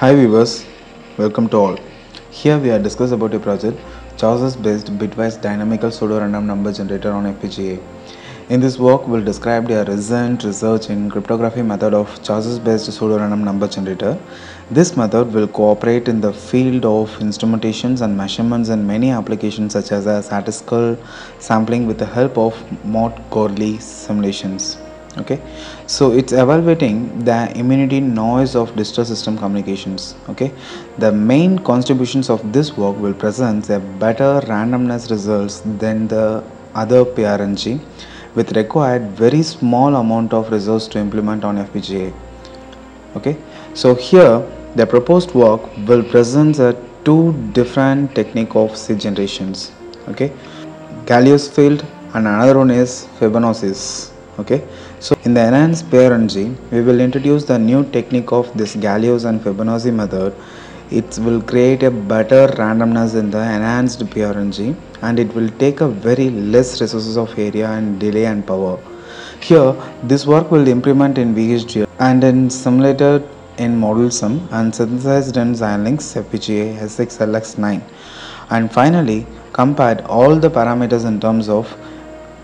Hi viewers, welcome to all. Here we are discussing about a project, choices-based bitwise dynamical pseudo-random number generator on FPGA. In this work, we'll describe the recent research in cryptography method of choices-based pseudo-random number generator. This method will cooperate in the field of instrumentations and measurements in many applications such as statistical sampling with the help of Montgomery simulations. Okay, so it's evaluating the immunity noise of digital system communications. Okay, the main contributions of this work will present a better randomness results than the other PRNG, with required very small amount of resource to implement on FPGA. Okay, so here the proposed work will present two different technique of seed generations. Okay, Galois field and another one is Fibonacci's. Okay, so in the enhanced PRNG, we will introduce the new technique of this Galois and Fibonacci method. It will create a better randomness in the enhanced PRNG, and it will take a very less resources of area and delay and power. Here, this work will implement in VHDL and in simulated in ModelSim and synthesized in Xilinx FPGA S6LX9, and finally compared all the parameters in terms of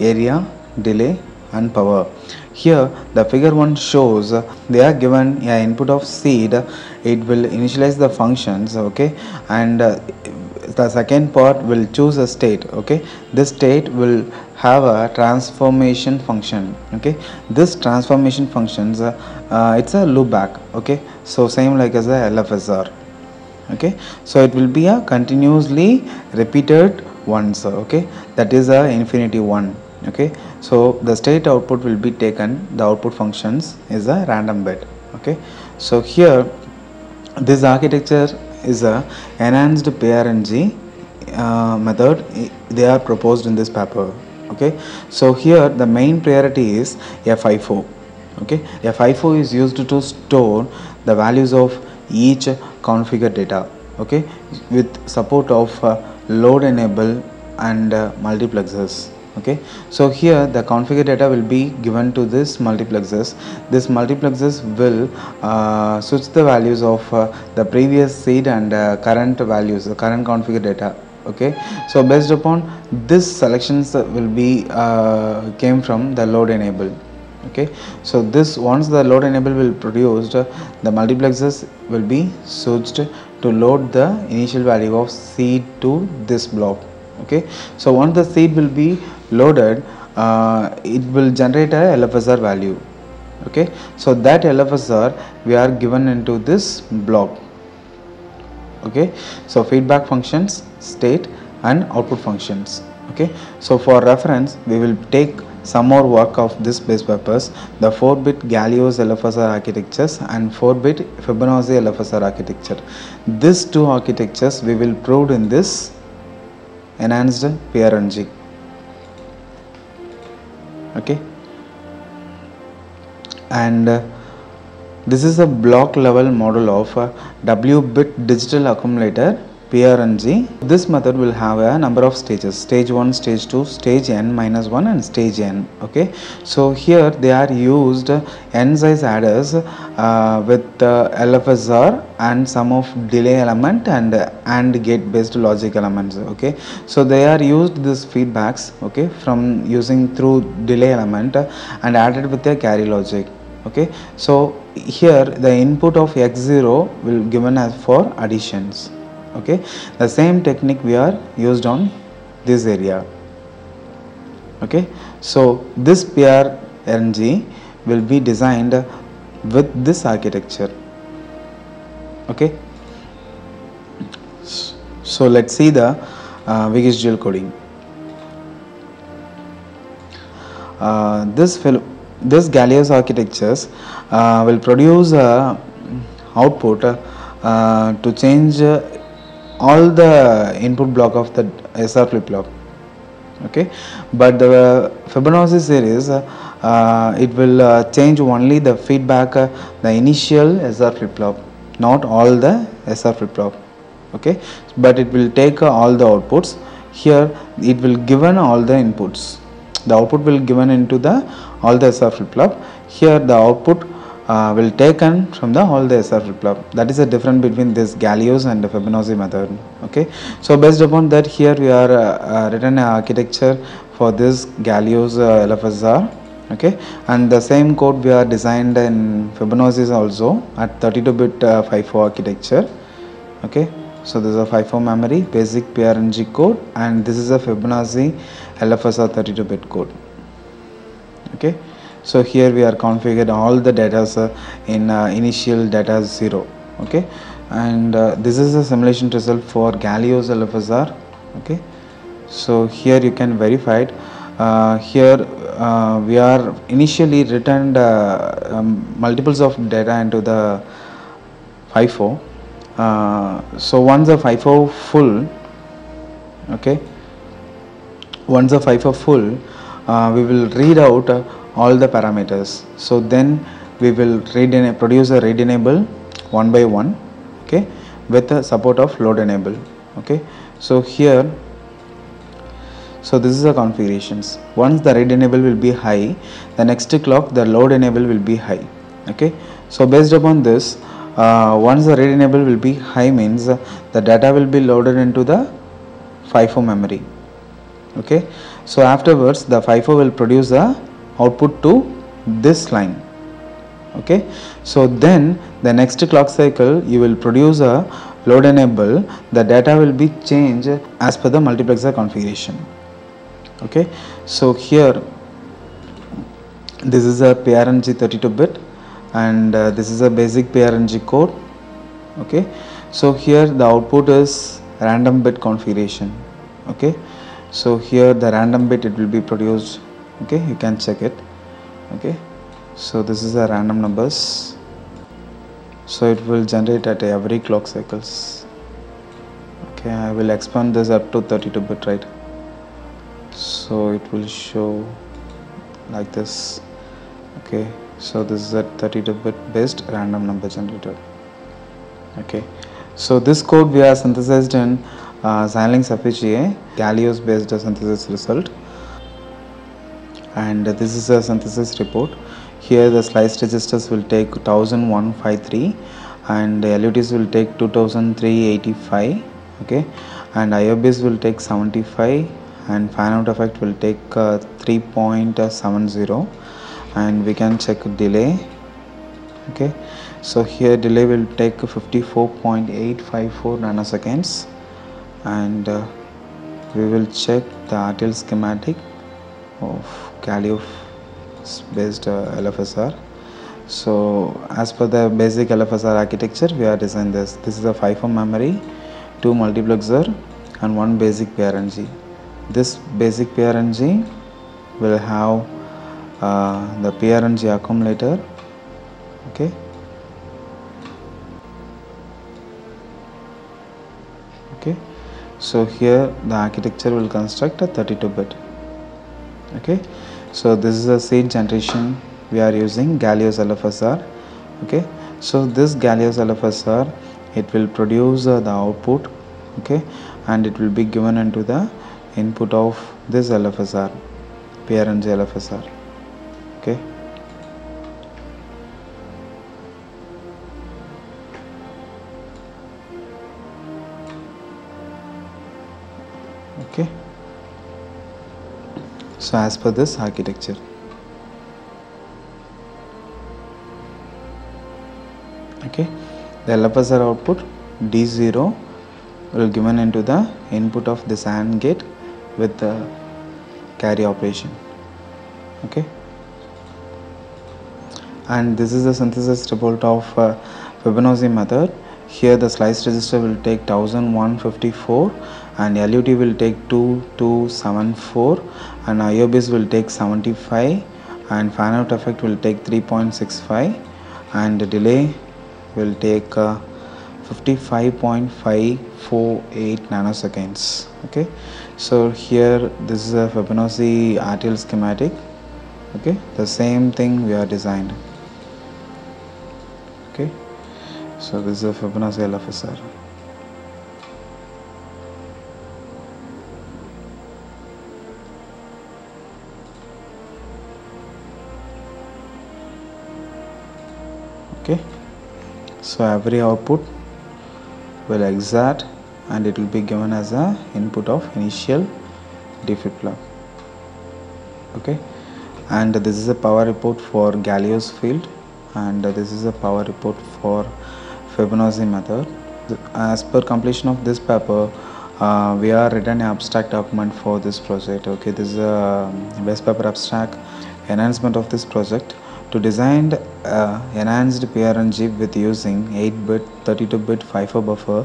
area, delay, and power. Here the figure 1 shows they are given an input of seed. It will initialize the functions, okay, and the second part will choose a state. Okay, this state will have a transformation function. Okay, this transformation functions it's a loopback. Okay, so same like as a LFSR. Okay, so it will be a continuously repeated once. Okay, that is a infinity one. Okay, so the state output will be taken, the output functions is a random bit. Okay, so here this architecture is a enhanced PRNG method they are proposed in this paper. Okay, so here the main priority is FIFO. Okay, FIFO is used to store the values of each configured data, okay, with support of load enable and multiplexers. Okay, so here the configure data will be given to this multiplexers. This multiplexers will switch the values of the previous seed and current values, the current configure data. Okay, so based upon this selections will be came from the load enable. Okay, so this once the load enable will produced, the multiplexers will be switched to load the initial value of seed to this block. Okay, so once the seed will be loaded, it will generate a LFSR value. Okay, so that LFSR we are given into this block. Okay, so feedback functions, state and output functions. Okay, so for reference we will take some more work of this base purpose, the 4-bit Galois LFSR architectures and 4-bit Fibonacci LFSR architecture. These two architectures we will prove in this enhanced PRNG. Okay, and this is a block level model of W-bit digital accumulator PRNG. This method will have a number of stages, stage 1, stage 2, stage n-1 and stage n. Okay, so here they are used n size adders with LFSR and some of delay element and AND gate based logic elements. Okay, so they are used this feedbacks, okay, from using through delay element and added with a carry logic. Okay, so here the input of x0 will given as for additions. Okay, the same technique we are used on this area. Okay, so this PRNG will be designed with this architecture. Okay, so let's see the VHDL coding. This Galois architectures will produce output to change all the input block of the SR flip-flop. Okay, but the Fibonacci series it will change only the feedback, the initial SR flip-flop, not all the SR flip-flop. Okay, but it will take all the outputs. Here it will given all the inputs, the output will given into the all the SR flip-flop. Here the output will taken from the all the SR flip-flop. That is the difference between this Galois and the Fibonacci method. Okay, so based upon that, here we are written architecture for this Galois LFSR. Okay, and the same code we are designed in Fibonacci also at 32-bit FIFO architecture. Okay, so this is a FIFO memory, basic PRNG code, and this is a Fibonacci LFSR 32-bit code. Okay. So here we are configured all the data in initial data 0. Okay, and this is the simulation result for Galois LFSR. Okay, so here you can verify it. Here we are initially written multiples of data into the FIFO. So once the FIFO full, okay, once the FIFO full, we will read out all the parameters. So then we will produce a read enable one by one, okay, with the support of load enable. Okay, so here, so this is the configurations. Once the read enable will be high, the next clock the load enable will be high. Okay, so based upon this, once the read enable will be high means the data will be loaded into the FIFO memory. Okay, so afterwards the FIFO will produce a output to this line. Okay, so then the next clock cycle you will produce a load enable, the data will be changed as per the multiplexer configuration. Okay, so here this is a PRNG 32-bit and this is a basic PRNG code. Okay, so here the output is random bit configuration. Okay, so here the random bit it will be produced. Okay, you can check it. Okay, so this is a random numbers, so it will generate at every clock cycles. Okay, I will expand this up to 32-bit, right? So it will show like this. Okay, so this is a 32-bit based random number generator. Okay, so this code we are synthesized in Xilinx FPGA Galois based synthesis result. And this is a synthesis report. Here the slice registers will take 1153 and LUTs will take 2385. Okay, and IOBs will take 75 and fan out effect will take 3.70, and we can check delay. Okay, so here delay will take 54.854 nanoseconds, and we will check the RTL schematic of Galois based LFSR. So as per the basic LFSR architecture we are designing this. This is a FIFO memory, 2 multiplexer and 1 basic PRNG. This basic PRNG will have the PRNG accumulator. Okay, okay, so here the architecture will construct a 32-bit. Okay, so this is a seed generation we are using Galois LFSR. Okay, so this Galois LFSR it will produce the output. Okay, and it will be given into the input of this LFSR PRNG LFSR. Okay, okay, so as per this architecture. Okay, the LFSR output D0 will given into the input of this AND gate with the carry operation. Okay, and this is the synthesis report of Fibonacci method. Here the slice register will take 1154 and LUT will take 2274 and IOBs will take 75 and fan out effect will take 3.65 and the delay will take 55.548 nanoseconds. Okay, so here this is a Fibonacci RTL schematic. Okay, the same thing we are designed. Okay, so this is a Fibonacci LFSR. Okay, so every output will exert and it will be given as a input of initial D flip flop. Okay, and this is a power report for Galois field, and this is a power report for Fibonacci method. As per completion of this paper, we are written an abstract document for this project. Okay, this is a best paper abstract enhancement of this project to design enhanced PRNG with using 8-bit 32-bit FIFO buffer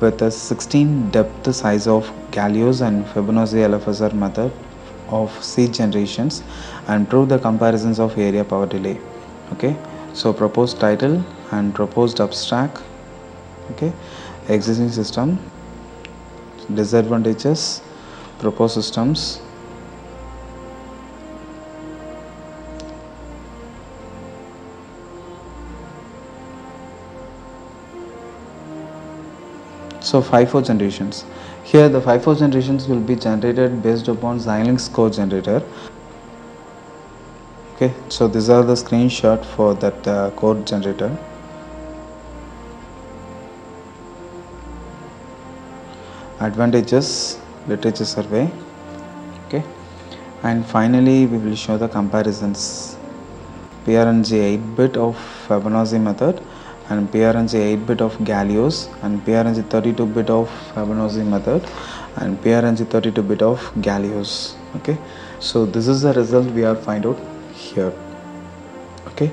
with a 16 depth size of Galois and Fibonacci LFSR method of C generations, and prove the comparisons of area power delay. Okay, so proposed title and proposed abstract. Okay, existing system, disadvantages, proposed systems, so FIFO generations. Here the FIFO generations will be generated based upon Xilinx code generator. Okay, so these are the screenshot for that code generator. Advantages, literature survey. Okay, and finally we will show the comparisons. PRNG 8-bit of Fibonacci method and PRNG 8-bit of Galois and PRNG 32-bit of Fibonacci method and PRNG 32-bit of Galois. Okay, so this is the result we are find out here. Okay,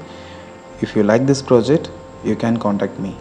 if you like this project, you can contact me.